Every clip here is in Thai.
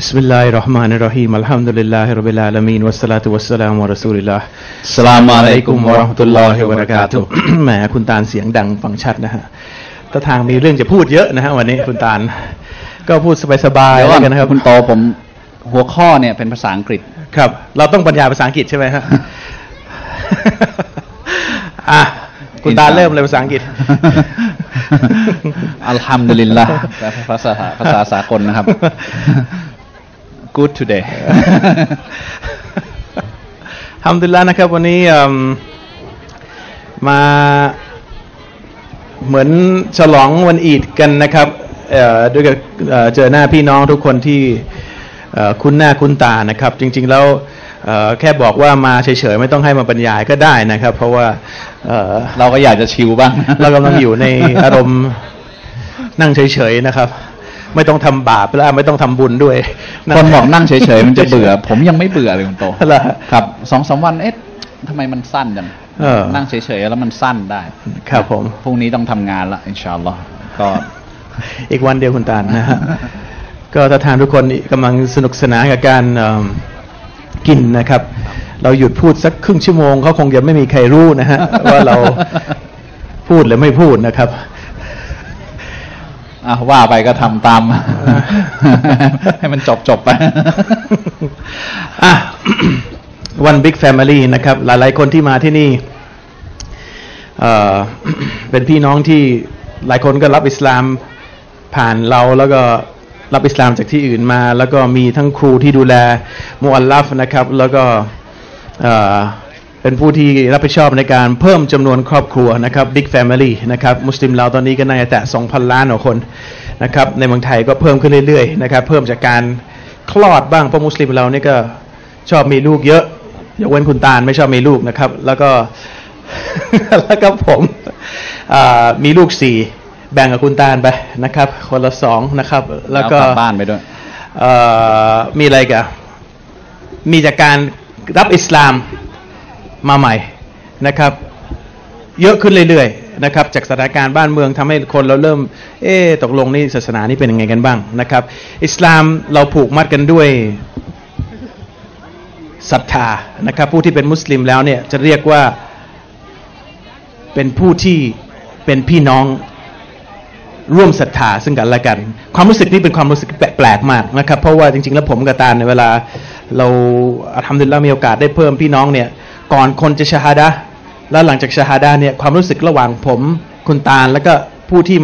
Bismillahirrahmanirrahim. Alhamdulillahirabbil alamin wassalatu wassalamu ala rasulillah. อัสสลามุอะลัยกุมวะเราะห์ตุลลอฮิวะบะเราะกาตุฮ์ แหมคุณตาลเสียงดังฟังชัดนะฮะท่าทางมีเรื่องจะพูดเยอะนะฮะวันนี้คุณตาลก็พูดสบายๆแล้วกันนะครับคุณโตผมหัวข้อเนี่ยเป็นภาษาอังกฤษครับเราต้องบรรยายภาษาอังกฤษใช่มั้ยฮะอ่ะคุณตาลเริ่มเลยภาษาอังกฤษอัลฮัมดุลิลลาห์ภาษาสากลนะครับ Good today อัลฮัมดุลิลลาห์นะครับวันนี้มาเหมือนฉลองวันอีดกันนะครับด้วยกับเจอหน้าพี่น้องทุกคนที่คุ้นหน้าคุ้นตานะครับจริงๆแล้วแค่บอกว่ามาเฉยๆไม่ต้องให้มาบรรยายก็ได้นะครับเพราะว่าเราก็อยากจะชิลบ้าง เรากำลังอยู่ในอารมณ์นั่งเฉยๆนะครับไม่ต้องทำบาปแล้วไม่ต้องทำบุญด้วยคนบอกนั่งเฉยๆมันจะเบื่อ ผมยังไม่เบื่อเลยคุณโตครับ 2-3 วันเอ๊ะทำไมมันสั้นจังนั่งเฉยๆแล้วมันสั้นได้ครับผมพรุ่งนี้ต้องทำงานละอินชาอัลลอฮ์ก็อีกวันเดียวคุณตาลนะฮะก็ท่านทานทุกคนกำลังสนุกสนานกับการกินนะครับเราหยุดพูดสักครึ่งชั่วโมงเขาคงจะไม่มีใครรู้นะฮะว่าเราพูดหรือไม่พูดนะครับว่าไปก็ทำตาม ให้มันจบไป One Big Family นะครับหลายๆคนที่มาที่นี่เป็นพี่น้องที่หลายคนก็รับอิสลามผ่านเราแล้วก็รับอิสลามจากที่อื่นมาแล้วก็มีทั้งครูที่ดูแลมุอัลลัฟนะครับแล้วก็เป็นผู้ที่รับผิดชอบในการเพิ่มจำนวนครอบครัวนะครับ Big Family นะครับมุสลิมเราตอนนี้ก็น่าจะแตะ 2,000 ล้านคนนะครับในเมืองไทยก็เพิ่มขึ้นเรื่อยๆนะครับเพิ่มจากการคลอดบ้างเพราะมุสลิมเราเนี่ยก็ชอบมีลูกเยอะยกเว้นคุณตาลไม่ชอบมีลูกนะครับแล้วก็ผมมีลูก4แบ่งกับคุณตาลไปนะครับคนละ2นะครับแล้วก็กลับบ้านไปด้วยมีอะไรกันมีจากการรับอิสลามมาใหม่นะครับเยอะขึ้นเรื่อยๆนะครับจากสถานการณ์บ้านเมืองทำให้คนเราเริ่มตกลงนี่ศาสนานี่เป็นยังไงกันบ้างนะครับอิสลามเราผูกมัดกันด้วยศรัทธานะครับผู้ที่เป็นมุสลิมแล้วเนี่ยจะเรียกว่าเป็นผู้ที่เป็นพี่น้องร่วมศรัทธาซึ่งกันและกันความรู้สึกนี้เป็นความรู้สึกแปลกมากนะครับเพราะว่าจริงๆแล้วผมกับตาลในเวลาเราอัลฮัมดุลิลละห์มีโอกาสได้เพิ่มพี่น้องเนี่ยก่อนคนจะชะฮาดะห์แล้วหลังจากชะฮาดะห์เนี่ยความรู้สึกระหว่างผมคุณตาลแล้วก็ผู้ที่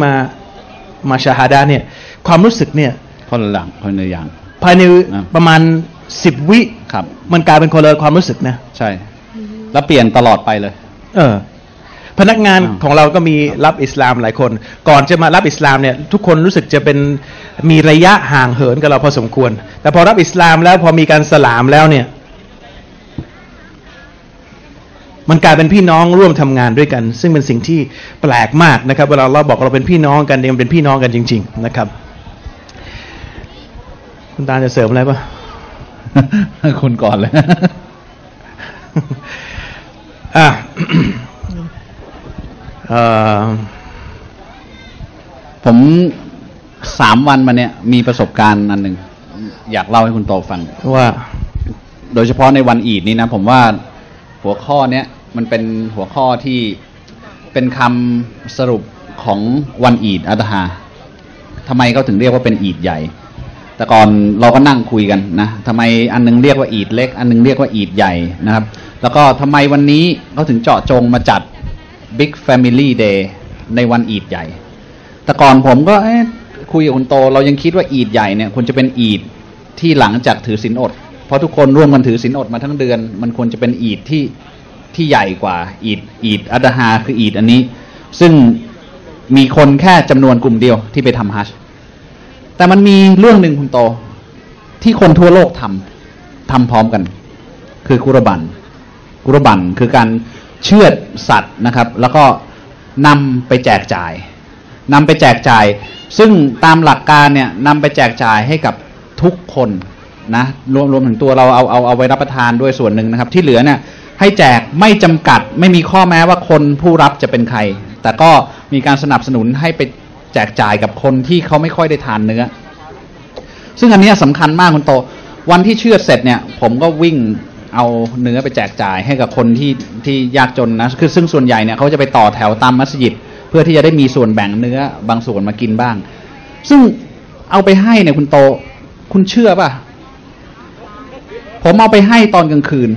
มาชะฮาดะห์เนี่ยความรู้สึกเนี่ยคนละอย่างคนละอย่างภายในประมาณ10วิครับมันกลายเป็นคนละความรู้สึกนะใช่แล้วเปลี่ยนตลอดไปเลยพนักงานของเราก็มีรับอิสลามหลายคนก่อนจะมารับอิสลามเนี่ยทุกคนรู้สึกจะเป็นมีระยะห่างเหินกับเราพอสมควรแต่พอรับอิสลามแล้วพอมีการสลามแล้วเนี่ยมันกลายเป็นพี่น้องร่วมทำงานด้วยกันซึ่งเป็นสิ่งที่แปลกมากนะครับเวลาเราบอกเราเป็นพี่น้องกันเนี่ยมันเป็นพี่น้องกันจริงๆนะครับคุณตาจะเสริมอะไรป่ะ คุณก่อนเลย ผม3 วันมาเนี่ยมีประสบการณ์อันหนึ่งอยากเล่าให้คุณโตฟังว่าโดยเฉพาะในวันอีดนี้นะผมว่าหัวข้อเนี้ยมันเป็นหัวข้อที่เป็นคำสรุปของวันอีดอัฎฮาทำไมเขาถึงเรียกว่าเป็นอีดใหญ่แต่ก่อนเราก็นั่งคุยกันนะทำไมอันนึงเรียกว่าอีดเล็กอันนึงเรียกว่าอีดใหญ่นะครับแล้วก็ทำไมวันนี้เขาถึงเจาะจงมาจัดBig Family Day ในวันอีดใหญ่แต่ก่อนผมก็คุยกับคุณโตเรายังคิดว่าอีดใหญ่เนี่ยควรจะเป็นอีดที่หลังจากถือศีลอดเพราะทุกคนร่วมกันถือศีลอดมาทั้งเดือนมันควรจะเป็นอีดที่ใหญ่กว่าอีดอัฎฮาคืออีดอันนี้ซึ่งมีคนแค่จำนวนกลุ่มเดียวที่ไปทำฮัจญ์แต่มันมีเรื่องนึงคุณโตที่คนทั่วโลกทำพร้อมกันคือกุรบันกุรบันคือการเชือดสัตว์นะครับแล้วก็นำไปแจกจ่ายซึ่งตามหลักการเนี่ยนำไปแจกจ่ายให้กับทุกคนนะรวมถึงตัวเราเอาไว้รับประทานด้วยส่วนหนึ่งนะครับที่เหลือเนี่ยให้แจกไม่จำกัดไม่มีข้อแม้ว่าคนผู้รับจะเป็นใครแต่ก็มีการสนับสนุนให้ไปแจกจ่ายกับคนที่เขาไม่ค่อยได้ทานเนื้อ ซึ่งอันนี้สำคัญมากคุณโตวันที่เชื่อเสร็จเนี่ยผมก็วิ่งเอาเนื้อไปแจกจ่ายให้กับคนที่ยากจนนะคือซึ่งส่วนใหญ่เนี่ยเขาจะไปต่อแถวตามมัสยิดเพื่อที่จะได้มีส่วนแบ่งเนื้อบางส่วนมากินบ้างซึ่งเอาไปให้เนี่ยคุณโตคุณเชื่อป่ะผมเอาไปให้ตอนกลางคืน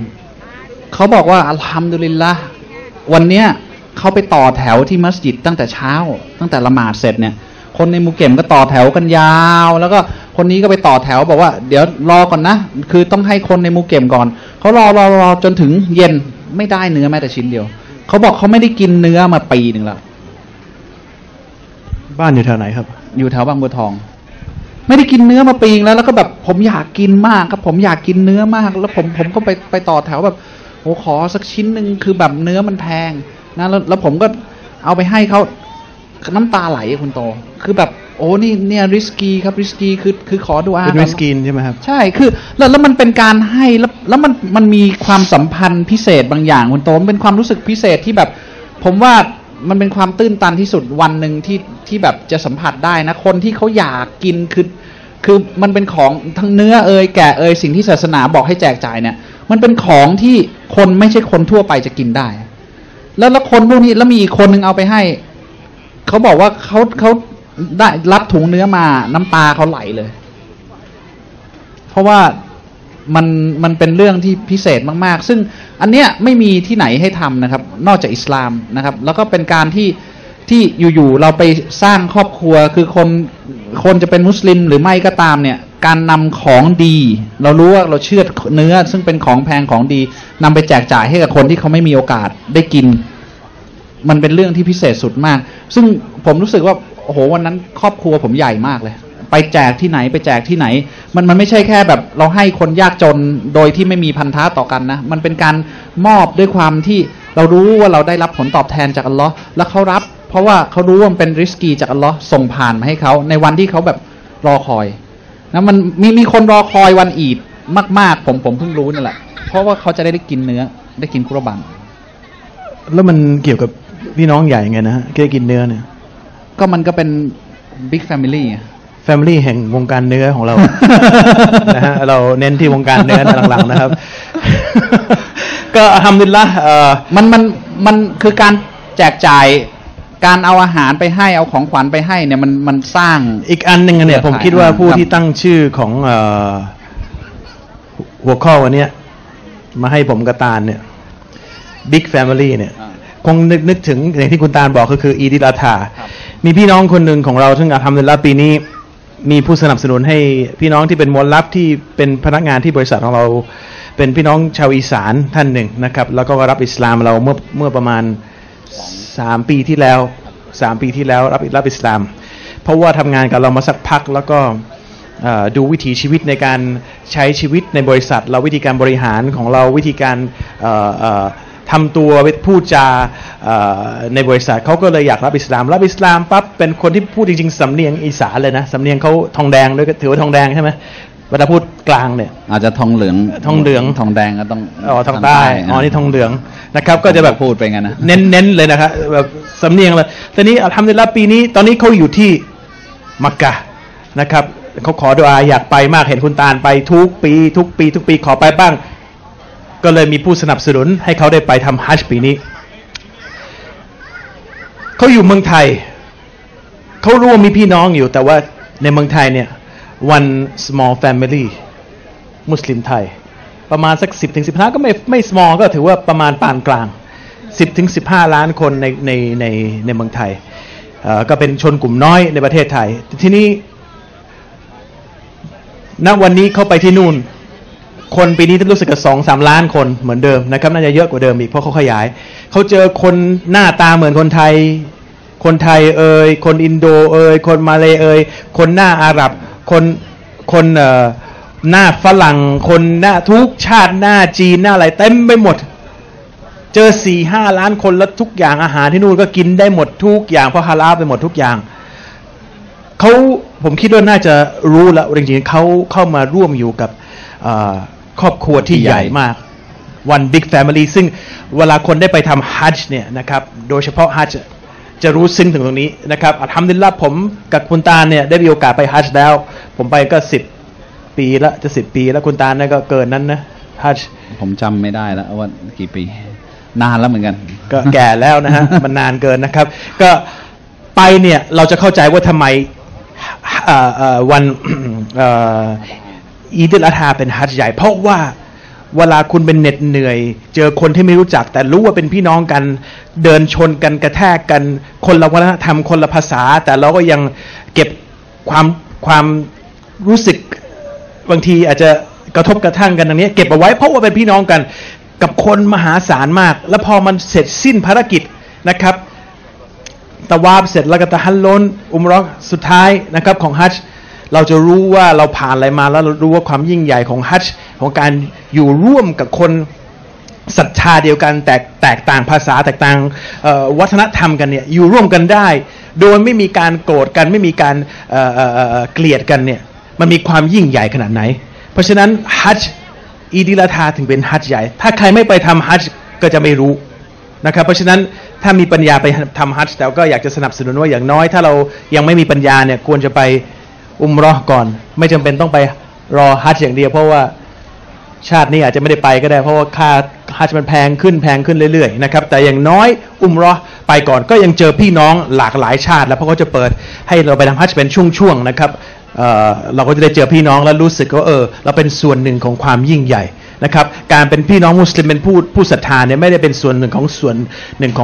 เขาบอกว่าอัลฮัมดุลิลละห์วันเนี้ยเขาไปต่อแถวที่มัสยิดตั้งแต่เช้าตั้งแต่ละหมาดเสร็จเนี่ยคนในหมู่เก็มก็ต่อแถวกันยาวแล้วก็คนนี้ก็ไปต่อแถวบอกว่าเดี๋ยวรอก่อนนะคือต้องให้คนในหมู่เก็มก่อนเขารอจนถึงเย็นไม่ได้เนื้อแม้แต่ชิ้นเดียวเขาบอกเขาไม่ได้กินเนื้อมาปีหนึ่งแล้วบ้านอยู่แถวไหนครับอยู่แถวบางบัวทองไม่ได้กินเนื้อมาปีนึงแล้วก็แบบผมอยากกินมากครับผมอยากกินเนื้อมากแล้วผมก็ไปต่อแถวแบบโอ้ขอสักชิ้นนึงคือแบบเนื้อมันแพงนะแล้วผมก็เอาไปให้เขาน้ำตาไหลคุณโตคือแบบโอ้นี่เนี่ยริสกี้ครับริสกี้คือขอดูอาเป็นริสกี้ใช่ไหมครับใช่คือแล้วมันเป็นการให้แล้วมันมีความสัมพันธ์พิเศษบางอย่างคุณโตมันเป็นความรู้สึกพิเศษที่แบบผมว่ามันเป็นความตื้นตันที่สุดวันหนึ่งที่แบบจะสัมผัสได้นะคนที่เขาอยากกินคือมันเป็นของทั้งเนื้อเอ่ยแกะเอ่ยสิ่งที่ศาสนาบอกให้แจกจ่ายเนี่ยมันเป็นของที่คนไม่ใช่คนทั่วไปจะกินได้แล้วคนพวกนี้แล้วมีอีกคนนึงเอาไปให้เขาบอกว่าเขาได้รับถุงเนื้อมาน้ำตาเขาไหลเลยเพราะว่ามันเป็นเรื่องที่พิเศษมากๆซึ่งอันเนี้ยไม่มีที่ไหนให้ทำนะครับนอกจากอิสลามนะครับแล้วก็เป็นการที่อยู่ๆเราไปสร้างครอบครัวคือคนจะเป็นมุสลิมหรือไม่ก็ตามเนี่ยการนำของดีเรารู้ว่าเราเชื่อเนื้อซึ่งเป็นของแพงของดีนำไปแจกจ่ายให้กับคนที่เขาไม่มีโอกาสได้กินมันเป็นเรื่องที่พิเศษสุดมากซึ่งผมรู้สึกว่าโอ้โหวันนั้นครอบครัวผมใหญ่มากเลยไปแจกที่ไหนไปแจกที่ไหนมันไม่ใช่แค่แบบเราให้คนยากจนโดยที่ไม่มีพันธะต่อกันนะมันเป็นการมอบด้วยความที่เรารู้ว่าเราได้รับผลตอบแทนจากอัลลอฮ์แล้วเขารับเพราะว่าเขารู้ว่ามันเป็นริสกีจากอัลลอฮ์ส่งผ่านมาให้เขาในวันที่เขาแบบรอคอยนะมันมีคนรอคอยวันอีดมากๆผมเพิ่งรู้นั่นแหละเพราะว่าเขาจะได้กินเนื้อได้กินกุรบานแล้วมันเกี่ยวกับพี่น้องใหญ่ยังไงนะฮะได้กินเนื้อเนี่ยก็มันก็เป็นบิ๊กแฟมิลี่แห่งวงการเนื้อของเรานะฮะเราเน้นที่วงการเนื้อหลังๆนะครับก็อัลฮัมดุลิลละห์มันคือการแจกจ่ายการเอาอาหารไปให้เอาของขวัญไปให้เนี่ยมันสร้างอีกอันหนึ่งเนี่ยผมคิดว่าผู้ที่ตั้งชื่อของหัวข้อวันนี้มาให้ผมกระตาลเนี่ยบิ๊กแฟมิลี่เนี่ยคงนึกถึงอย่างที่คุณตาลบอกคืออีดิลาธามีพี่น้องคนหนึ่งของเราซึ่งอัลฮัมดุลิลละห์ปีนี้มีผู้สนับสนุนให้พี่น้องที่เป็นมวลลับที่เป็นพนักงานที่บริษัทของเราเป็นพี่น้องชาวอีสานท่านหนึ่งนะครับแล้วก็รับอิสลามเราเมื่อประมาณ3 ปีที่แล้วรับอิสลามเพราะว่าทำงานกับเรามาสักพักแล้วก็ดูวิถีชีวิตในการใช้ชีวิตในบริษัทเราวิธีการบริหารของเราวิธีการทำตัวพูดจาในบริษัทเขาก็เลยอยากรับอิสลามปั๊บเป็นคนที่พูดจริงๆสำเนียงอีสานเลยนะสำเนียงเขาทองแดงด้วยถือว่าทองแดงใช่ไหมเวลาพูดกลางเนี่ยอาจจะทองเหลืองทองแดงก็ต้องทางใต้นี่ทองเหลืองนะครับก็จะแบบพูดไปงั้นนะเน้นเลยนะครับแบบสำเนียงเลยตอนนี้อัลฮัมดุลิลละห์ปีนี้ตอนนี้เขาอยู่ที่มักกะห์นะครับเขาขอดุอาอยากไปมากเห็นคุณตาลไปทุกปีขอไปบ้างก็เลยมีผู้สนับสนุนให้เขาได้ไปทำฮัจญ์ปีนี้เขาอยู่เมืองไทยเขารู้ว่ามีพี่น้องอยู่แต่ว่าในเมืองไทยเนี่ยวัน small family มุสลิมไทยประมาณสัก10 ถึง 15ก็ไม่ small ก็ถือว่าประมาณปานกลาง10 ถึง 15 ล้านคนในเมืองไทยก็เป็นชนกลุ่มน้อยในประเทศไทยที่นี่ณวันนี้เข้าไปที่นู่นคนปีนี้รู้สึกกับ 2-3 ล้านคนเหมือนเดิมนะครับน่าจะเยอะกว่าเดิมอีกเพราะเขาขยายเขาเจอคนหน้าตาเหมือนคนไทยเอ่ยคนอินโดเอ่ยคนมาเลเอ่ยคนหน้าอาหรับคนหน้าฝรั่งคนหน้าทุกชาติหน้าจีนหน้าอะไรเต็มไปหมดเจอ 4-5 ล้านคนแล้วทุกอย่างอาหารที่นู่นก็กินได้หมดทุกอย่างเพราะฮาลาลไปหมดทุกอย่างเขาผมคิดว่าน่าจะรู้แล้วจริงๆเขาเข้ามาร่วมอยู่กับครอบครัวที่ใหญ่มากวันบิ๊กแฟมิลี่ซึ่งเวลาคนได้ไปทำฮัจญ์เนี่ยนะครับโดยเฉพาะฮัจญ์จะรู้ซึ้งถึงตรงนี้นะครับอัลฮัมดุลิลละห์ผมกับคุณตาเนี่ยได้มีโอกาสไปฮัจญ์แล้วผมไปก็ 10 ปีละจะ10 ปีแล้วคุณตาเนี่ยก็เกินนั้นนะถ้าผมจำไม่ได้แล้วว่ากี่ปีนานแล้วเหมือนกันก็แก่แล้วนะฮะมันนานเกินนะครับก็ไปเนี่ยเราจะเข้าใจว่าทำไมวันอีดิลอาธาเป็นฮัจญ์ใหญ่เพราะว่าเวลาคุณเป็นเหน็ดเหนื่อยเจอคนที่ไม่รู้จักแต่รู้ว่าเป็นพี่น้องกันเดินชนกันกระแทกกันคนละวัฒนธรรมคนละภาษาแต่เราก็ยังเก็บความรู้สึกบางทีอาจจะกระทบกระทั่งกันตรงนี้เก็บเอาไว้เพราะว่าเป็นพี่น้องกันกับคนมหาศาลมากแล้วพอมันเสร็จสิ้นภารกิจนะครับตะวาบเสร็จแล้วก็ตะฮัลลนอุมเราะห์สุดท้ายนะครับของฮัจญ์เราจะรู้ว่าเราผ่านอะไรมาแล้วเรารู้ว่าความยิ่งใหญ่ของฮัจญ์ของการอยู่ร่วมกับคนศรัทธาเดียวกันแตกต่างภาษาแตกต่างวัฒนธรรมกันเนี่ยอยู่ร่วมกันได้โดยไม่มีการโกรธกันไม่มีการเกลียดกันเนี่ยมันมีความยิ่งใหญ่ขนาดไหนเพราะฉะนั้นฮัจญ์อีดิลอาธาถึงเป็นฮัจญ์ใหญ่ถ้าใครไม่ไปทำฮัจญ์ก็จะไม่รู้นะครับเพราะฉะนั้นถ้ามีปัญญาไปทำฮัจญ์แต่ก็อยากจะสนับสนุนว่าอย่างน้อยถ้าเรายังไม่มีปัญญาเนี่ยควรจะไปอุมเราะห์ก่อนไม่จำเป็นต้องไปรอฮัจญ์อย่างเดียวเพราะว่าชาตินี้อาจจะไม่ได้ไปก็ได้เพราะว่าค่าฮัจญ์มันแพงขึ้นเรื่อยๆนะครับแต่อย่างน้อยอุมเราะห์ไปก่อนก็ยังเจอพี่น้องหลากหลายชาติแล้วเพราะเขาจะเปิดให้เราไปทำฮัจญ์เป็นช่วงๆนะครับเราก็จะได้เจอพี่น้องแล้วรู้สึกว่าเราเป็นส่วนหนึ่งของความยิ่งใหญ่นะครับการเป็นพี่น้องมุสลิมเป็นผู้ศรัทธาเนี่ยไม่ได้เป็นส่วนหนึ่งขอ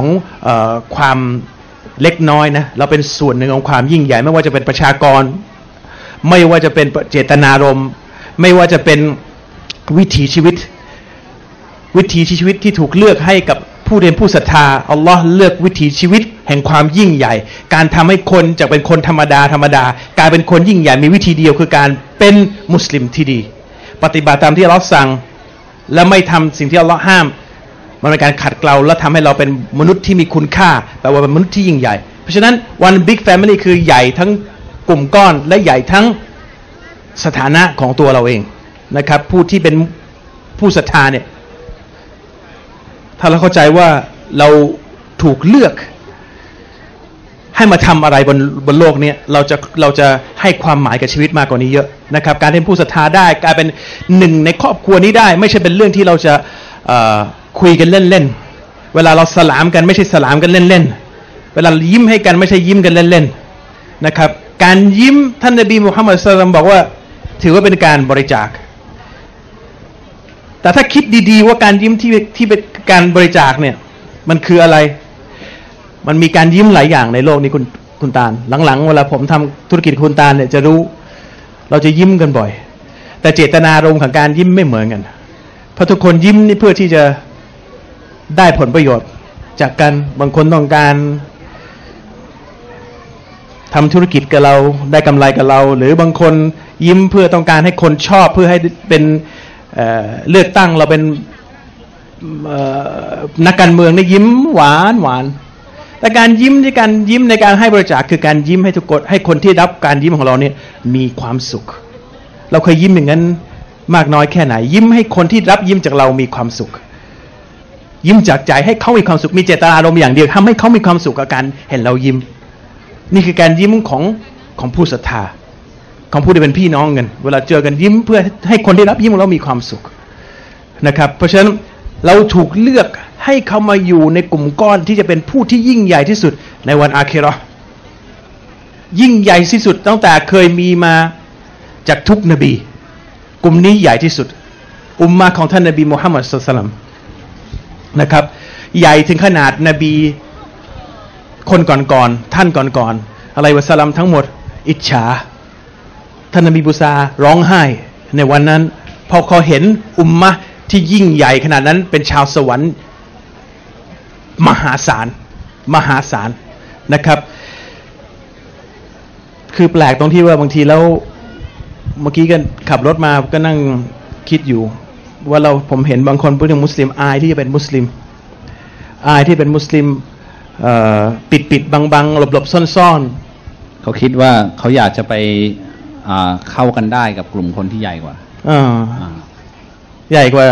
งความเล็กน้อยนะเราเป็นส่วนหนึ่งของความยิ่งใหญ่ไม่ว่าจะเป็นประชากรไม่ว่าจะเป็นเจตนารมณ์ไม่ว่าจะเป็นวิถีชีวิตที่ถูกเลือกให้กับผู้เรียนผู้ศรัทธาอัลลอฮ์เลือกวิถีชีวิตแห่งความยิ่งใหญ่การทำให้คนจากเป็นคนธรรมดากลายเป็นคนยิ่งใหญ่มีวิธีเดียวคือการเป็นมุสลิมที่ดีปฏิบัติตามที่อัลลอฮ์สั่งและไม่ทำสิ่งที่อัลลอฮ์ห้ามมันเป็นการขัดเกลาและทำให้เราเป็นมนุษย์ที่มีคุณค่าแปลว่าเป็นมนุษย์ที่ยิ่งใหญ่เพราะฉะนั้นวันบิ๊กแฟมิลี่คือใหญ่ทั้งกลุ่มก้อนและใหญ่ทั้งสถานะของตัวเราเองนะครับผู้ที่เป็นผู้ศรัทธาเนี่ยถ้าเราเข้าใจว่าเราถูกเลือกให้มาทำอะไรบนโลกนี้เราจะให้ความหมายกับชีวิตมากกว่านี้เยอะนะครับการเป็นผู้ศรัทธาได้การเป็นหนึ่งในครอบครัวนี้ได้ไม่ใช่เป็นเรื่องที่เราจะคุยกันเล่นๆเวลาเราสลามกันไม่ใช่สลามกันเล่นๆเวลายิ้มให้กันไม่ใช่ยิ้มกันเล่นๆนะครับการยิ้มท่านนบีมุฮัมมัดศ็อลลัลลอฮุอะลัยฮิวะซัลลัมบอกว่าถือว่าเป็นการบริจาคแต่ถ้าคิดดีๆว่าการยิ้มที่เป็นการบริจาคเนี่ยมันคืออะไรมันมีการยิ้มหลายอย่างในโลกนี้คุณตาลหลังๆเวลาผมทำธุรกิจคุณตาลเนี่ยจะรู้เราจะยิ้มกันบ่อยแต่เจตนารมณ์ของการยิ้มไม่เหมือนกันเพราะทุกคนยิ้มนี่เพื่อที่จะได้ผลประโยชน์จากกันบางคนต้องการทำธุรกิจกับเราได้กำไรกับเราหรือบางคนยิ้มเพื่อต้องการให้คนชอบเพื่อให้เป็นเลือกตั้งเราเป็นนักการเมืองได้ยิ้มหวานหวานแต่การยิ้มในการให้บริจาคคือการยิ้มให้ทุกคนให้คนที่รับการยิ้มของเราเนี่ยมีความสุขเราเคยยิ้มอย่างนั้นมากน้อยแค่ไหนยิ้มให้คนที่รับยิ้มจากเรามีความสุขยิ้มจากใจให้เขามีความสุขมีเจตนารมณ์อย่างเดียวทำให้เขามีความสุขกับการเห็นเรายิ้มนี่คือการยิ้มของผู้ศรัทธาของผู้ที่เป็นพี่น้องกันเวลาเจอกันยิ้มเพื่อให้คนได้รับยิ้มของเรามีความสุขนะครับเพราะฉะนั้นเราถูกเลือกให้เขามาอยู่ในกลุ่มก้อนที่จะเป็นผู้ที่ยิ่งใหญ่ที่สุดในวันอาคิเราะห์ยิ่งใหญ่ที่สุดตั้งแต่เคยมีมาจากทุกนบีกลุ่มนี้ใหญ่ที่สุดอุมมะของท่านนบีมุฮัมมัดศ็อลลัลลอฮุอะลัยฮิวะซัลลัมนะครับใหญ่ถึงขนาดนบีคนก่อนๆท่านก่อนๆอะลัยฮิวะซัลลัมทั้งหมดอิจฉาท่านนบีมูซาร้องไห้ในวันนั้นพอเขาเห็นอุมมะที่ยิ่งใหญ่ขนาดนั้นเป็นชาวสวรรค์มหาศาลนะครับคือแปลกตรงที่ว่าบางทีแล้วเมื่อกี้กันขับรถมาก็นั่งคิดอยู่ว่าผมเห็นบางคนเป็นมุสลิมอายที่จะเป็นมุสลิมอายที่เป็นมุสลิมปิดบังๆหลบๆซ่อนๆเขาคิดว่าเขาอยากจะไปเข้ากันได้กับกลุ่มคนที่ใหญ่กว่าใหญ่กว่า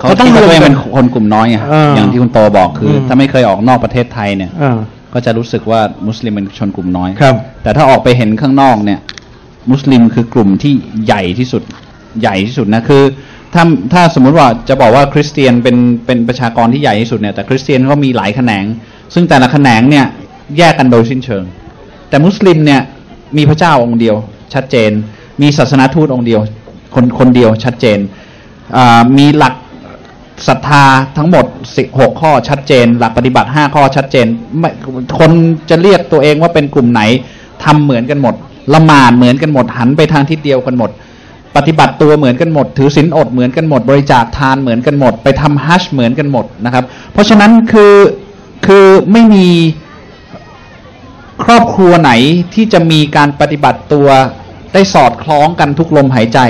เขาต้องรู้ว่าเป็นคนกลุ่มน้อยครับอย่างที่คุณโตบอกคือถ้าไม่เคยออกนอกประเทศไทยเนี่ยก็จะรู้สึกว่ามุสลิมเป็นชนกลุ่มน้อยแต่ถ้าออกไปเห็นข้างนอกเนี่ย มุสลิมคือกลุ่มที่ใหญ่ที่สุดนะคือถ้าสมมุติว่าจะบอกว่าคริสเตียนเป็นประชากรที่ใหญ่ที่สุดเนี่ยแต่คริสเตียนก็มีหลายแขนงซึ่งแต่ละแขนงเนี่ยแยกกันโดยสิ้นเชิงแต่มุสลิมเนี่ยมีพระเจ้าองค์เดียวชัดเจนมีศาสนาทูตองค์เดียวคนเดียวชัดเจนมีหลักศรัทธาทั้งหมด16ข้อชัดเจนหลักปฏิบัติ5ข้อชัดเจนไม่คนจะเรียกตัวเองว่าเป็นกลุ่มไหนทำเหมือนกันหมดละหมาดเหมือนกันหมดหันไปทางทิศเดียวกันหมดปฏิบัติตัวเหมือนกันหมดถือศีลอดเหมือนกันหมดบริจาคทานเหมือนกันหมดไปทำฮัจญ์เหมือนกันหมดนะครับเพราะฉะนั้นคือไม่มีครอบครัวไหนที่จะมีการปฏิบัติตัวได้สอดคล้องกันทุกลมหายใจ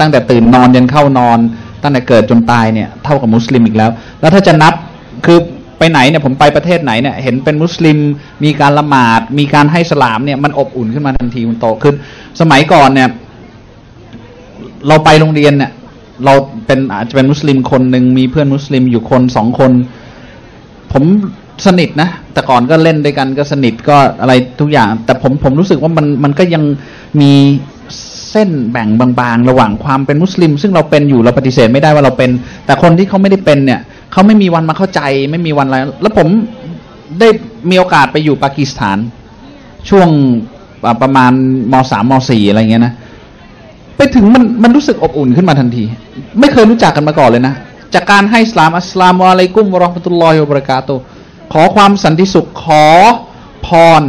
ตั้งแต่ตื่นนอนยันเข้านอนตั้งแต่เกิดจนตายเนี่ยเท่ากับมุสลิมอีกแล้วถ้าจะนับคือไปไหนเนี่ยผมไปประเทศไหนเนี่ยเห็นเป็นมุสลิมมีการละหมาดมีการให้สลามเนี่ยมันอบอุ่นขึ้นมาทันทีมันโตขึ้นสมัยก่อนเนี่ยเราไปโรงเรียนเนี่ยเราเป็นอาจจะเป็นมุสลิมคนหนึ่งมีเพื่อนมุสลิมอยู่คนสองคนผมสนิทนะแต่ก่อนก็เล่นด้วยกันก็สนิทก็อะไรทุกอย่างแต่ผมรู้สึกว่ามันก็ยังมีเส้นแบ่งบางๆระหว่างความเป็นมุสลิมซึ่งเราเป็นอยู่เราปฏิเสธไม่ได้ว่าเราเป็นแต่คนที่เขาไม่ได้เป็นเนี่ยเขาไม่มีวันมาเข้าใจไม่มีวันอะไรแล้วผมได้มีโอกาสไปอยู่ปากีสถานช่วงประมาณม.3 ม.4 อะไรเงี้ยนะไปถึงมันรู้สึกอบอุ่นขึ้นมาทันทีไม่เคยรู้จักกันมาก่อนเลยนะจากการให้อัสสลามุอะลัยกุมวะเราะห์มะตุลลอฮิวะบะเราะกาตุฮ์ขอความสันติสุขขอพร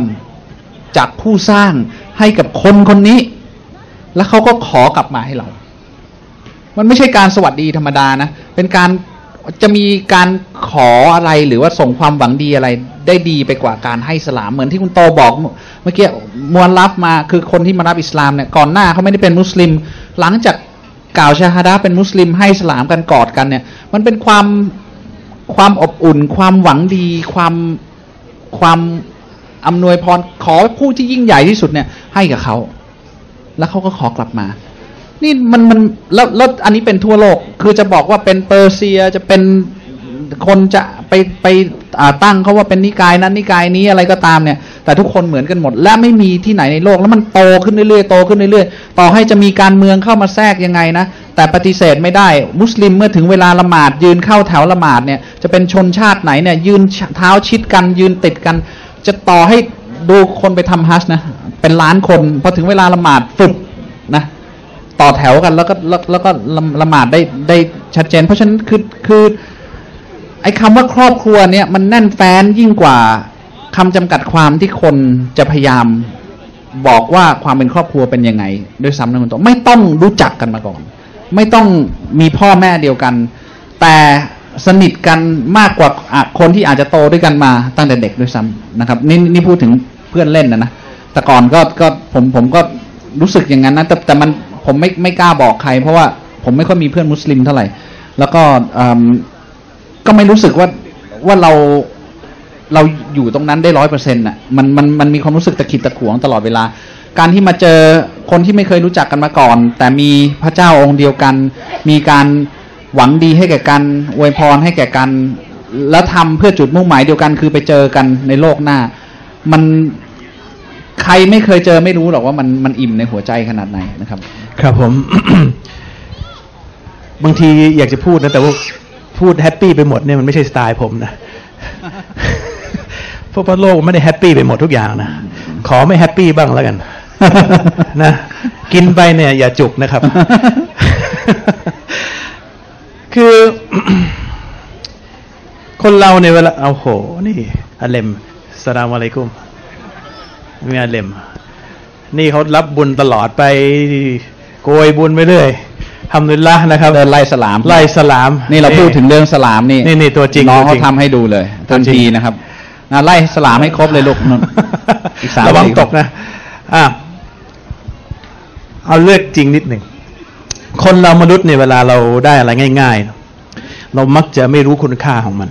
จากผู้สร้างให้กับคนคนนี้แล้วเขาก็ขอกลับมาให้เรามันไม่ใช่การสวัสดีธรรมดานะเป็นการจะมีการขออะไรหรือว่าส่งความหวังดีอะไรได้ดีไปกว่าการให้สลามเหมือนที่คุณโตบอกเมื่อกี้มวลรับมาคือคนที่มารับอิสลามเนี่ยก่อนหน้าเขาไม่ได้เป็นมุสลิมหลังจากกล่าวชะฮาดะห์เป็นมุสลิมให้สลามกันกอดกันเนี่ยมันเป็นความอบอุ่นความหวังดีความอำนวยพรขอผู้ที่ยิ่งใหญ่ที่สุดเนี่ยให้กับเขาแล้วเขาก็ขอกลับมานี่มันแล้วอันนี้เป็นทั่วโลกคือจะบอกว่าเป็นเปอร์เซียจะเป็นคนจะไปตั้งเขาว่าเป็นนิกายนั้นนิกายนี้อะไรก็ตามเนี่ยแต่ทุกคนเหมือนกันหมดและไม่มีที่ไหนในโลกแล้วมันโตขึ้นเรื่อยๆโตขึ้นเรื่อยๆต่อให้จะมีการเมืองเข้ามาแทรกยังไงนะแต่ปฏิเสธไม่ได้มุสลิมเมื่อถึงเวลาละหมาดยืนเข้าแถวละหมาดเนี่ยจะเป็นชนชาติไหนเนี่ยยืนเท้าชิดกันยืนติดกันจะต่อให้ดูคนไปทำฮัจญ์นะเป็นล้านคนพอถึงเวลาละหมาดฝึกนะต่อแถวกันแล้วก็ละหมาดได้ชัดเจนเพราะฉะนั้นคือไอ้คำว่าครอบครัวเนี่ยมันแน่นแฟ้นยิ่งกว่าคำจำกัดความที่คนจะพยายามบอกว่าความเป็นครอบครัวเป็นยังไงด้วยซ้ำนะคุณตัวไม่ต้องรู้จักกันมาก่อนไม่ต้องมีพ่อแม่เดียวกันแต่สนิทกันมากกว่าคนที่อาจจะโตด้วยกันมาตั้งแต่เด็กด้วยซ้ำนะครับนี่พูดถึงเพื่อนเล่นนะแต่ก่อนก็ผมก็รู้สึกอย่างนั้นนะแต่มันผมไม่กล้าบอกใครเพราะว่าผมไม่ค่อยมีเพื่อนมุสลิมเท่าไหร่แล้วก็ไม่รู้สึกว่าเราอยู่ตรงนั้นได้ 100% น่ะมันมีความรู้สึกตะขิดตะขวงตลอดเวลาการที่มาเจอคนที่ไม่เคยรู้จักกันมาก่อนแต่มีพระเจ้าองค์เดียวกันมีการหวังดีให้แก่กันอวยพรให้แก่กันแล้วทำเพื่อจุดมุ่งหมายเดียวกันคือไปเจอกันในโลกหน้ามันใครไม่เคยเจอไม่รู้หรอกว่ามันอิ่มในหัวใจขนาดไหนนะครับครับผม บางทีอยากจะพูดนะแต่ว่าพูดแฮปปี้ไปหมดเนี่ยมันไม่ใช่สไตล์ผมนะ เพราะว่าโลกไม่ได้แฮปปี้ไปหมดทุกอย่างนะ ขอไม่แฮปปี้บ้างแล้วกัน นะกินไปเนี่ยอย่าจุกนะครับ คือ คนเราในเวลาเอาโหนี่อะเลมอัสสลามุอะลัยกุมมีอะเลมนี่เขารับบุญตลอดไปโกยบุญไปเรื่อยทำดุลละนะครับไล่สลามนี่เราพูดถึงเรื่องสลามนี่ตัวจริงน้องเขาทำให้ดูเลยทันทีนะครับไล่สลามให้ครบเลยลูกระวังตกนะเอาเลือกจริงนิดหนึ่งคนเรามนุษย์เนี่ยเวลาเราได้อะไรง่ายๆเรามักจะไม่รู้คุณค่าของมัน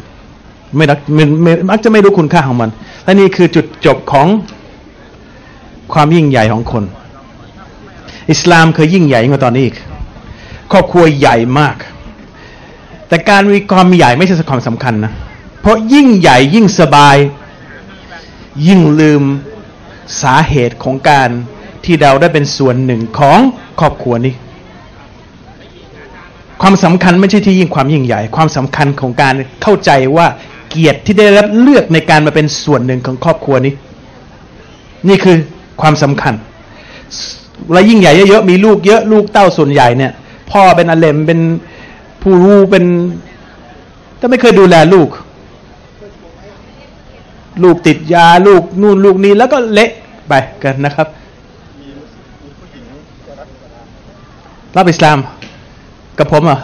มักจะไม่รู้คุณค่าของมันและนี่คือจุดจบของความยิ่งใหญ่ของคนอิสลามเคยยิ่งใหญ่กว่าตอนนี้อีกครอบครัวใหญ่มากแต่การมีความใหญ่ไม่ใช่ความสำคัญนะเพราะยิ่งใหญ่ยิ่งสบายยิ่งลืมสาเหตุของการ ที่เราได้เป็นส่วนหนึ่งของครอบครัวนี้ความสำคัญไม่ใช่ที่ยิ่งความยิ่งใหญ่ความสำคัญของการเข้าใจว่าเกียรติที่ได้รับเลือกในการมาเป็นส่วนหนึ่งของครอบครัวนี้นี่คือความสำคัญและยิ่งใหญ่เยอะๆมีลูกเยอะลูกเต้าส่วนใหญ่เนี่ยพ่อเป็นอาเลมเป็นผู้รู้เป็นแต่ไม่เคยดูแลลูกลูกติดยาลูกนู่นลูกนี้แล้วก็เละไปกันนะครับรับอิสลามกับผมอ่ะ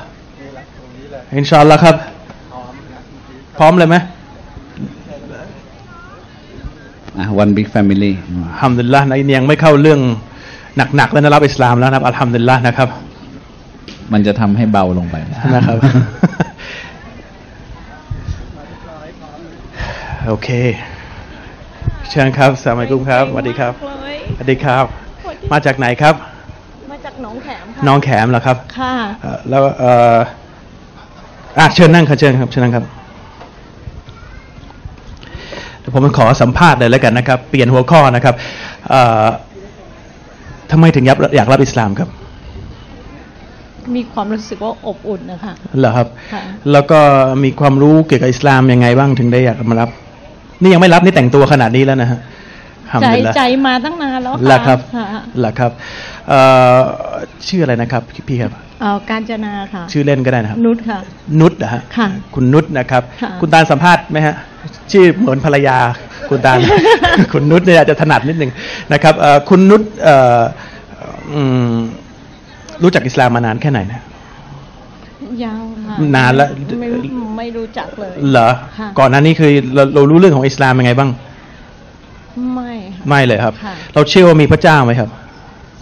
อินชาอัลลอฮ์ครับพร้อมเลยไหมวันบิ๊กแฟมิลี่อัลฮัมดุลิลละห์นะอินยังไม่เข้าเรื่องหนักแล้วนะรับอิสลามแล้วนะครับอัลฮัมดุลิลละห์นะครับมันจะทำให้เบาลงไปนะครับโอเคเชิญครับสวัสดีครับสวัสดีครับสวัสดีครับมาจากไหนครับมาจากหนองแขมค่ะหนองแขมเหรอครับค่ะแล้วเชิญนั่งครับเชิญครับเชิญนั่งครับผมขอสัมภาษณ์เลยแล้วกันนะครับเปลี่ยนหัวข้อนะครับทำไมถึงอยากรับอิสลามครับมีความรู้สึกว่าอบอุ่นนะคะเหรอครับแล้วก็มีความรู้เกี่ยวกับอิสลามยังไงบ้างถึงได้อยากมารับนี่ยังไม่รับนี่แต่งตัวขนาดนี้แล้วนะฮะใจมาตั้งนานแล้วค่ะครับชื่ออะไรนะครับพี่ครับกาญจนาค่ะชื่อเล่นก็ได้นะครับนุชค่ะนุชนะฮะคุณนุชนะครับคุณตาลสัมภาษณ์ไหมฮะชื่อเหมือนภรรยาคุณตาลคุณนุชเนี่ยอาจจะถนัดนิดนึงนะครับคุณนุชรู้จักอิสลามมานานแค่ไหนนะยังค่ะนานแล้วไม่รู้จักเลยเหรอก่อนหน้านี้คือเรารู้เรื่องของอิสลามยังไงบ้างไม่เลยครับเราเชื่อว่ามีพระเจ้าไหมครับ